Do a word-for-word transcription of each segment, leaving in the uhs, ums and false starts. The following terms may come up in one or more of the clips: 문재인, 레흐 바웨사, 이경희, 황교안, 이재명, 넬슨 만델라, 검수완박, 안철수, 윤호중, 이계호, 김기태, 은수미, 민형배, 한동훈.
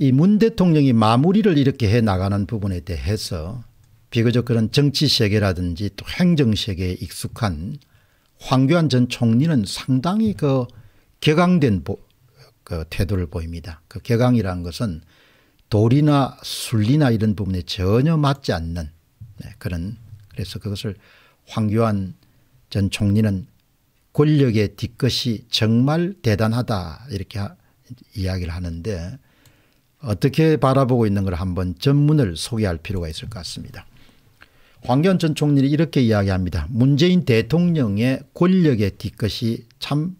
이 문 대통령이 마무리를 이렇게 해 나가는 부분에 대해서 비교적 그런 정치 세계라든지 또 행정 세계에 익숙한 황교안 전 총리는 상당히 그 격앙된 보, 그 태도를 보입니다. 그 격앙이라는 것은 도리나 순리나 이런 부분에 전혀 맞지 않는 네, 그런 그래서 그것을 황교안 전 총리는 권력의 뒷것이 정말 대단하다 이렇게 하, 이야기를 하는데 어떻게 바라보고 있는 걸 한번 전문을 소개할 필요가 있을 것 같습니다. 황교안 전 총리는 이렇게 이야기합니다. 문재인 대통령의 권력의 뒷것이 참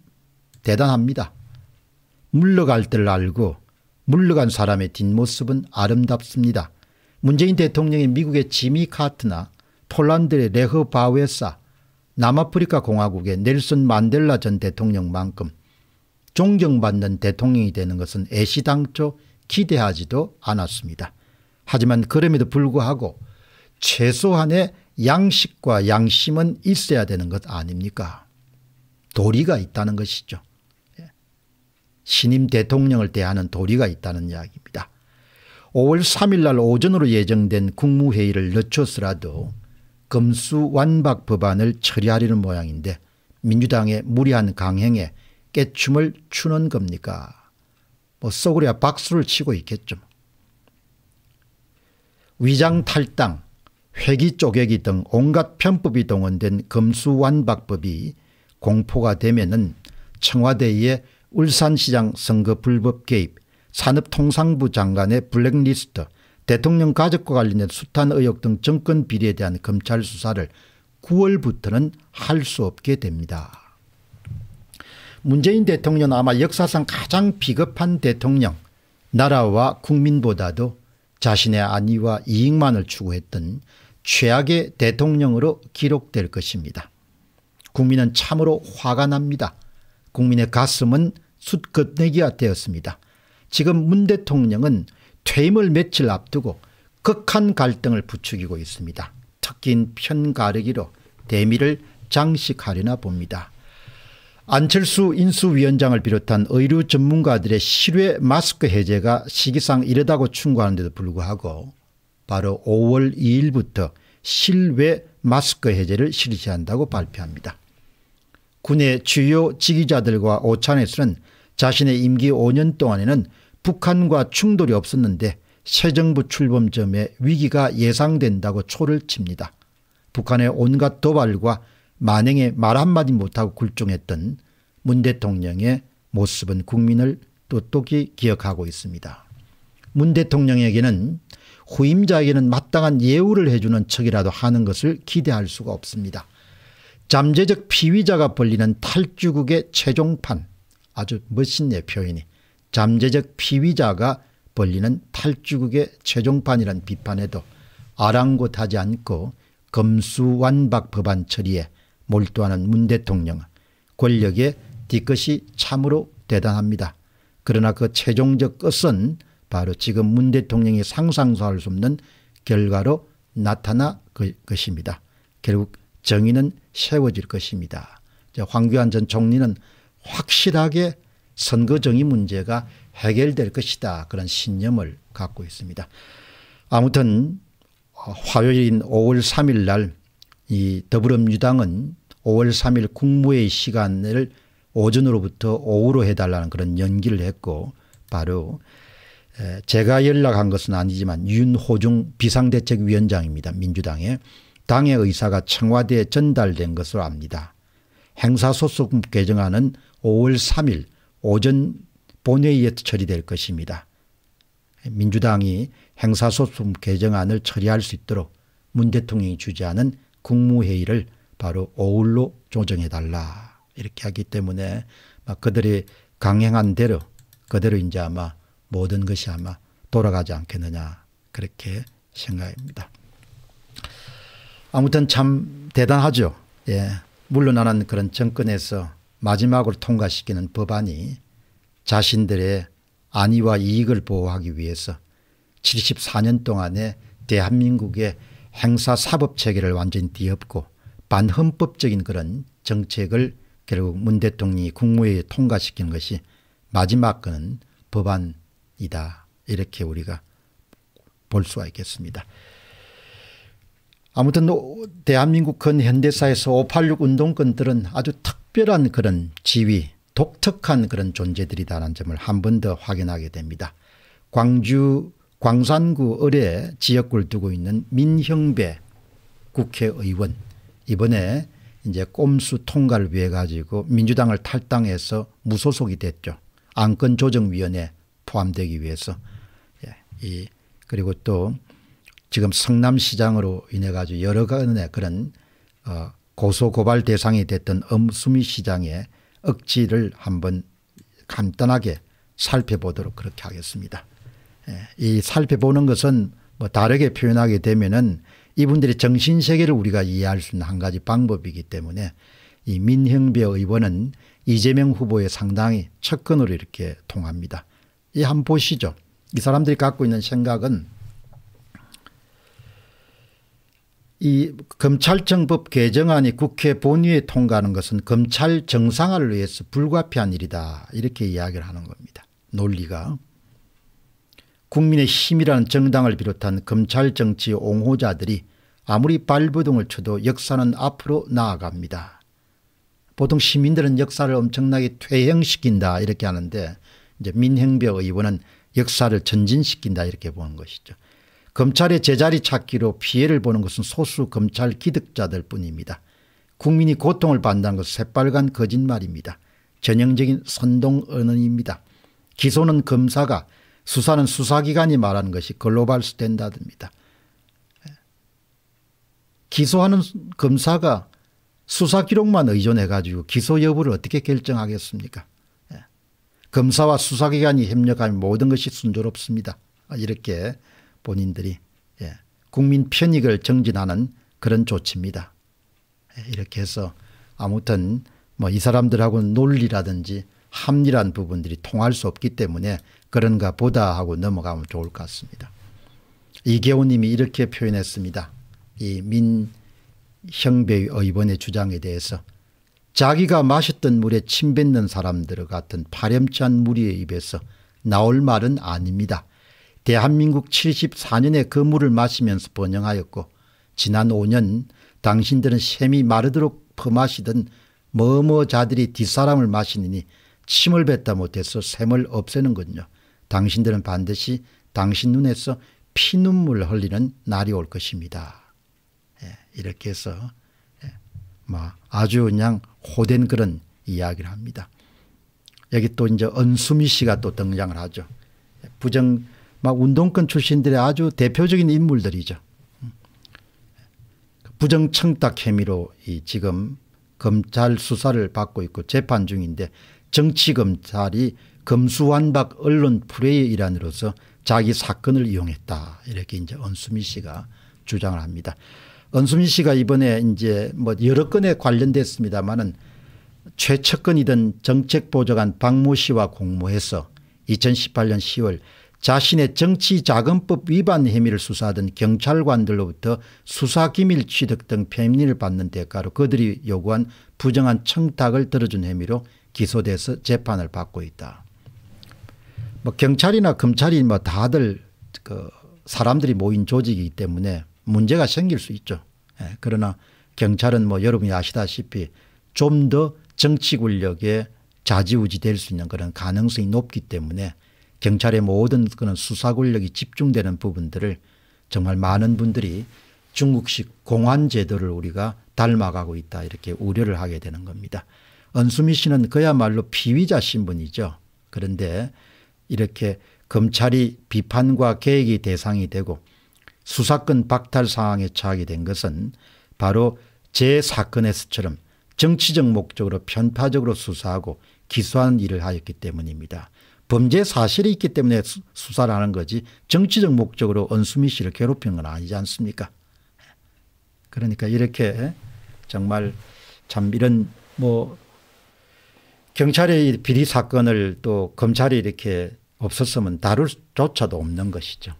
대단합니다. 물러갈 때를 알고 물러간 사람의 뒷모습은 아름답습니다. 문재인 대통령이 미국의 지미 카트나 폴란드의 레흐 바웨사 남아프리카 공화국의 넬슨 만델라 전 대통령만큼 존경받는 대통령이 되는 것은 애시당초 기대하지도 않았습니다. 하지만 그럼에도 불구하고 최소한의 양식과 양심은 있어야 되는 것 아닙니까? 도리가 있다는 것이죠. 신임 대통령을 대하는 도리가 있다는 이야기입니다. 오월 삼일 날 오전으로 예정된 국무회의를 늦춰서라도 검수완박 법안을 처리하려는 모양인데 민주당의 무리한 강행에 깨춤을 추는 겁니까? 뭐 쏘그려야 박수를 치고 있겠죠. 위장탈당, 회기 쪼개기 등 온갖 편법이 동원된 검수완박법이 공포가 되면은 청와대의 울산시장 선거 불법 개입, 산업통상부 장관의 블랙리스트, 대통령 가족과 관련된 숱한 의혹 등 정권 비리에 대한 검찰 수사를 구월부터는 할 수 없게 됩니다. 문재인 대통령은 아마 역사상 가장 비겁한 대통령, 나라와 국민보다도 자신의 안위와 이익만을 추구했던 최악의 대통령으로 기록될 것입니다. 국민은 참으로 화가 납니다. 국민의 가슴은 숯겁내기가 되었습니다. 지금 문 대통령은 퇴임을 며칠 앞두고 극한 갈등을 부추기고 있습니다. 특히 편가르기로 대미를 장식하려나 봅니다. 안철수 인수위원장을 비롯한 의료 전문가들의 실외 마스크 해제가 시기상 이르다고 충고하는데도 불구하고 바로 오월 이일부터 실외 마스크 해제를 실시한다고 발표합니다. 군의 주요 직위자들과 오찬에서는 자신의 임기 오 년 동안에는 북한과 충돌이 없었는데 새 정부 출범점에 위기가 예상된다고 초를 칩니다. 북한의 온갖 도발과 만행에 말 한마디 못하고 굴종했던 문 대통령의 모습은 국민을 똑똑히 기억하고 있습니다. 문 대통령에게는 후임자에게는 마땅한 예우를 해주는 척이라도 하는 것을 기대할 수가 없습니다. 잠재적 피의자가 벌리는 탈주국의 최종판, 아주 멋있네요 표현이. 잠재적 피의자가 벌리는 탈주국의 최종판이란 비판에도 아랑곳하지 않고 검수완박 법안 처리에 몰두하는 문 대통령, 권력의 뒷것이 참으로 대단합니다. 그러나 그 최종적 끝은 바로 지금 문 대통령이 상상도 할 수 없는 결과로 나타나 것입니다. 결국 정의는 세워질 것입니다. 황교안 전 총리는 확실하게 선거정의 문제가 해결될 것이다 그런 신념을 갖고 있습니다. 아무튼 화요일인 오월 삼일 날 이 더불어민주당은 오월 삼일 국무회의 시간을 오전으로부터 오후로 해달라는 그런 연기를 했고 바로 제가 연락한 것은 아니지만 윤호중 비상대책위원장입니다. 민주당의 당의 의사가 청와대에 전달된 것으로 압니다. 행사소송 개정안은 오월 삼일 오전 본회의에 처리될 것입니다. 민주당이 행사소송 개정안을 처리할 수 있도록 문 대통령이 주재하는 국무회의를 바로 오후로 조정해달라 이렇게 하기 때문에 그들이 강행한 대로 그대로 이제 아마 모든 것이 아마 돌아가지 않겠느냐 그렇게 생각합니다. 아무튼 참 대단하죠. 예, 물러나는 그런 정권에서 마지막으로 통과시키는 법안이 자신들의 안위와 이익을 보호하기 위해서 칠십사 년 동안의 대한민국의 행사사법체계를 완전히 뒤엎고 반헌법적인 그런 정책을 결국 문 대통령이 국무회의에 통과시킨 것이 마지막 건 법안이다 이렇게 우리가 볼 수가 있겠습니다. 아무튼 대한민국 근현대사에서 오팔육 운동권들은 아주 특별한 그런 지위, 독특한 그런 존재들이다라는 점을 한 번 더 확인하게 됩니다. 광주 광산구 을에 지역구를 두고 있는 민형배 국회의원, 이번에 이제 꼼수 통과를 위해 가지고 민주당을 탈당해서 무소속이 됐죠. 안건조정위원회 포함되기 위해서. 예, 이 그리고 또 지금 성남시장으로 인해 가지고 여러 건의 그런 어, 고소고발 대상이 됐던 은수미 시장의 억지를 한번 간단하게 살펴보도록 그렇게 하겠습니다. 예, 이 살펴보는 것은 뭐 다르게 표현하게 되면은 이분들의 정신세계를 우리가 이해할 수 있는 한 가지 방법이기 때문에 이 민형배 의원은 이재명 후보에 상당히 측근으로 이렇게 통합니다. 이 한번 보시죠. 이 사람들이 갖고 있는 생각은 이 검찰청법 개정안이 국회 본회의에 통과하는 것은 검찰 정상화를 위해서 불가피한 일이다, 이렇게 이야기를 하는 겁니다. 논리가. 국민의힘이라는 정당을 비롯한 검찰 정치 옹호자들이 아무리 발버둥을 쳐도 역사는 앞으로 나아갑니다. 보통 시민들은 역사를 엄청나게 퇴행시킨다 이렇게 하는데 이제 민형배 의원은 역사를 전진시킨다 이렇게 보는 것이죠. 검찰의 제자리 찾기로 피해를 보는 것은 소수 검찰 기득자들 뿐입니다. 국민이 고통을 받는다는 것은 새빨간 거짓말입니다. 전형적인 선동 언어입니다. 기소는 검사가, 수사는 수사기관이 말하는 것이 글로벌 스탠다드입니다. 기소하는 검사가 수사기록만 의존해 가지고 기소 여부를 어떻게 결정하겠습니까? 검사와 수사기관이 협력하면 모든 것이 순조롭습니다. 이렇게 본인들이 국민 편익을 정진하는 그런 조치입니다. 이렇게 해서 아무튼 뭐 이 사람들하고는 논리라든지 합리란 부분들이 통할 수 없기 때문에 그런가 보다 하고 넘어가면 좋을 것 같습니다. 이계호 님이 이렇게 표현했습니다. 이 민형배 의원의 주장에 대해서 자기가 마셨던 물에 침 뱉는 사람들 같은 파렴치한 무리의 입에서 나올 말은 아닙니다. 대한민국 칠십사 년에 그 물을 마시면서 번영하였고 지난 오 년 당신들은 샘이 마르도록 퍼마시던 머머자들이 뒷사람을 마시느니 침을 뱉다 못해서 샘을 없애는군요. 당신들은 반드시 당신 눈에서 피눈물 흘리는 날이 올 것입니다. 예, 이렇게 해서 예, 뭐 아주 그냥 호된 그런 이야기를 합니다. 여기 또 이제 은수미 씨가 또 등장을 하죠. 부정 막 운동권 출신들의 아주 대표적인 인물들이죠. 부정 청탁 혐의로 이 지금 검찰 수사를 받고 있고 재판 중인데 정치검찰이 검수완박 언론 프레이의 일환으로서 자기 사건을 이용했다, 이렇게 이제 은수미 씨가 주장을 합니다. 은수미 씨가 이번에 이제 뭐 여러 건에 관련됐습니다만은 최측근이던 정책보좌관 박모 씨와 공모해서 이천십팔 년 시월 자신의 정치자금법 위반 혐의를 수사하던 경찰관들로부터 수사기밀 취득 등 폐민을 받는 대가로 그들이 요구한 부정한 청탁을 들어준 혐의로 기소돼서 재판을 받고 있다. 뭐 경찰이나 검찰이 뭐 다들 그 사람들이 모인 조직이기 때문에 문제가 생길 수 있죠. 예, 그러나 경찰은 뭐 여러분이 아시다시피 좀 더 정치 권력에 좌지우지 될 수 있는 그런 가능성이 높기 때문에 경찰의 모든 그런 수사 권력이 집중되는 부분들을 정말 많은 분들이 중국식 공안 제도를 우리가 닮아가고 있다, 이렇게 우려를 하게 되는 겁니다. 은수미 씨는 그야말로 피의자 신분이죠. 그런데 이렇게 검찰이 비판과 계획의 대상이 되고 수사권 박탈 상황에 처하게 된 것은 바로 제 사건에서처럼 정치적 목적으로 편파적으로 수사하고 기소하는 일을 하였기 때문입니다. 범죄 사실이 있기 때문에 수사를 하는 거지 정치적 목적으로 은수미 씨를 괴롭히는 건 아니지 않습니까? 그러니까 이렇게 정말 참 이런 뭐 경찰의 비리 사건을 또 검찰이 이렇게 없었으면 다룰 조차도 없는 것이죠.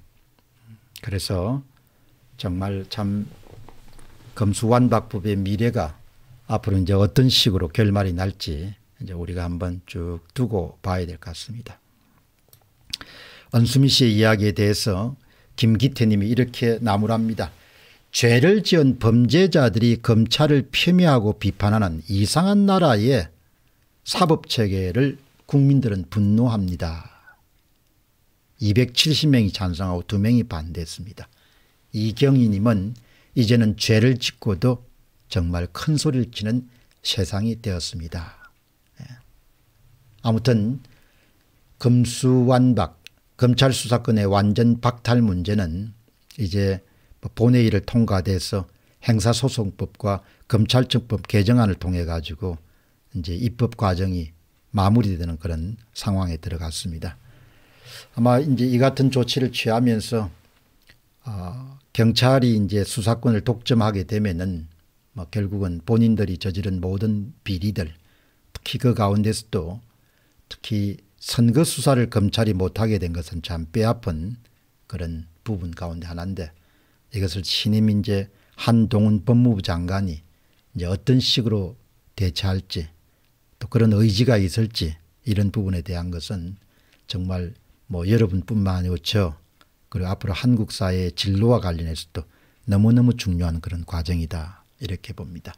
그래서 정말 참 검수완박법의 미래가 앞으로 이제 어떤 식으로 결말이 날지 이제 우리가 한번 쭉 두고 봐야 될 것 같습니다. 은수미 씨의 이야기에 대해서 김기태 님이 이렇게 나무랍니다. 죄를 지은 범죄자들이 검찰을 폄훼하고 비판하는 이상한 나라의 사법체계를 국민들은 분노합니다. 이백칠십 명이 찬성하고 두 명이 반대했습니다. 이경희 님은 이제는 죄를 짓고도 정말 큰 소리를 치는 세상이 되었습니다. 아무튼 검수완박, 검찰 수사권의 완전 박탈 문제는 이제 본회의를 통과돼서 행사소송법과 검찰청법 개정안을 통해 가지고 이제 입법 과정이 마무리되는 그런 상황에 들어갔습니다. 아마 이제 이 같은 조치를 취하면서 어, 경찰이 이제 수사권을 독점하게 되면은 뭐 결국은 본인들이 저지른 모든 비리들, 특히 그 가운데서도 특히 선거 수사를 검찰이 못하게 된 것은 참 뼈아픈 그런 부분 가운데 하나인데, 이것을 신임 이제 한동훈 법무부 장관이 이제 어떤 식으로 대처할지 또 그런 의지가 있을지, 이런 부분에 대한 것은 정말 뭐 여러분뿐만 아니고 저 그리고 앞으로 한국 사회의 진로와 관련해서도 너무너무 중요한 그런 과정이다, 이렇게 봅니다.